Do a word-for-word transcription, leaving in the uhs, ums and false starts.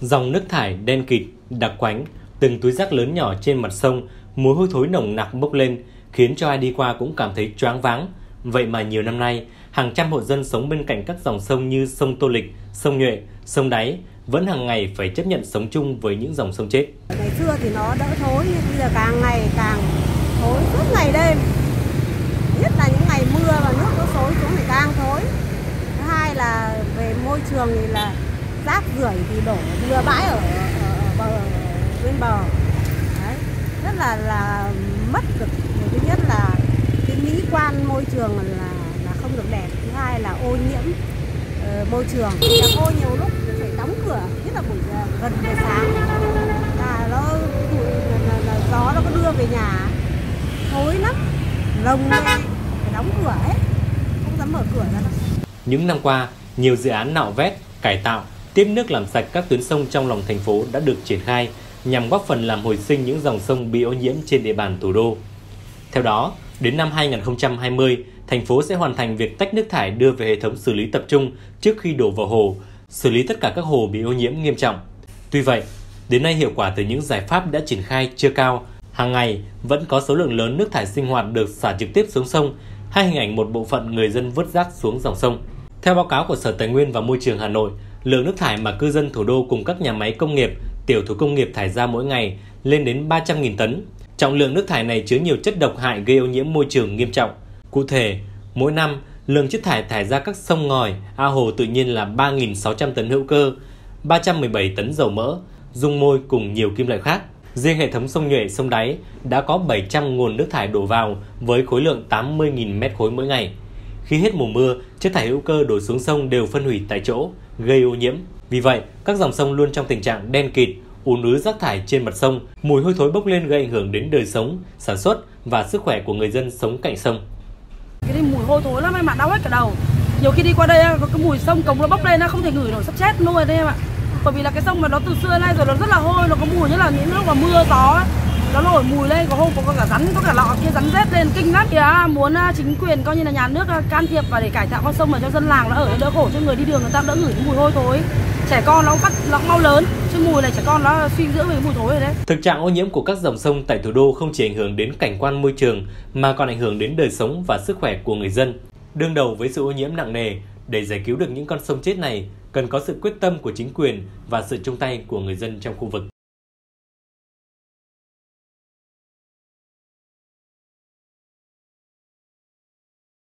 Dòng nước thải đen kịt, đặc quánh, từng túi rác lớn nhỏ trên mặt sông, mùi hôi thối nồng nặc bốc lên, khiến cho ai đi qua cũng cảm thấy choáng váng. Vậy mà nhiều năm nay, hàng trăm hộ dân sống bên cạnh các dòng sông như sông Tô Lịch, sông Nhuệ, sông Đáy vẫn hàng ngày phải chấp nhận sống chung với những dòng sông chết. Ngày xưa thì nó đỡ thối, bây giờ càng ngày càng thối suốt ngày đêm. Nhất là những ngày mưa và nước nó xối xuống thì càng thối. Thứ hai là về môi trường thì là rác rưởi thì đổ bừa bãi ở, ở, ở bờ, bên bờ. Đấy. Rất là là mất được. Thứ nhất là cái mỹ quan môi trường là là không được đẹp. Thứ hai là ô nhiễm uh, môi trường. Nhà cô nhiều lúc phải đóng cửa, nhất là buổi gần buổi sáng là nó gió nó có đưa về nhà thối lắm, lồng phải đóng cửa hết, không dám mở cửa ra đâu. Những năm qua, nhiều dự án nạo vét, cải tạo, tiếp nước làm sạch các tuyến sông trong lòng thành phố đã được triển khai nhằm góp phần làm hồi sinh những dòng sông bị ô nhiễm trên địa bàn thủ đô. Theo đó, đến năm hai nghìn không trăm hai mươi, thành phố sẽ hoàn thành việc tách nước thải đưa về hệ thống xử lý tập trung trước khi đổ vào hồ, xử lý tất cả các hồ bị ô nhiễm nghiêm trọng. Tuy vậy, đến nay hiệu quả từ những giải pháp đã triển khai chưa cao, hàng ngày vẫn có số lượng lớn nước thải sinh hoạt được xả trực tiếp xuống sông, hay hình ảnh một bộ phận người dân vứt rác xuống dòng sông. Theo báo cáo của Sở Tài nguyên và Môi trường Hà Nội, lượng nước thải mà cư dân thủ đô cùng các nhà máy công nghiệp, tiểu thủ công nghiệp thải ra mỗi ngày lên đến ba trăm nghìn tấn. Trọng lượng nước thải này chứa nhiều chất độc hại gây ô nhiễm môi trường nghiêm trọng. Cụ thể, mỗi năm, lượng chất thải thải ra các sông ngòi, ao hồ tự nhiên là ba nghìn sáu trăm tấn hữu cơ, ba trăm mười bảy tấn dầu mỡ, dung môi cùng nhiều kim loại khác. Riêng hệ thống sông Nhuệ, sông Đáy đã có bảy trăm nguồn nước thải đổ vào với khối lượng tám mươi nghìn mét khối mỗi ngày. Khi hết mùa mưa, chất thải hữu cơ đổ xuống sông đều phân hủy tại chỗ, gây ô nhiễm. Vì vậy, các dòng sông luôn trong tình trạng đen kịt, ùn ứ rác thải trên mặt sông, mùi hôi thối bốc lên gây ảnh hưởng đến đời sống, sản xuất và sức khỏe của người dân sống cạnh sông. Cái mùi hôi thối lắm em ạ, đau hết cả đầu. Nhiều khi đi qua đây có cái mùi sông cống nó bốc lên, nó không thể ngửi nổi, sắp chết luôn rồi đây em ạ. Bởi vì là cái sông mà nó từ xưa nay rồi nó rất là hôi, nó có mùi, nhất là những lúc mà mưa gió nó nổi mùi lên, có hôm có cả rắn, có cả lọ kia rắn rết lên kinh lắm. Thì muốn chính quyền coi như là nhà nước can thiệp và để cải tạo con sông mà cho dân làng nó ở đỡ khổ, cho người đi đường người ta đỡ ngửi cái mùi hôi thối. Trẻ con nó bắt nó mau lớn, chứ mùi này trẻ con nó suy dưỡng về mùi thối rồi đấy. Thực trạng ô nhiễm của các dòng sông tại thủ đô không chỉ ảnh hưởng đến cảnh quan môi trường mà còn ảnh hưởng đến đời sống và sức khỏe của người dân. Đương đầu với sự ô nhiễm nặng nề, để giải cứu được những con sông chết này cần có sự quyết tâm của chính quyền và sự chung tay của người dân trong khu vực.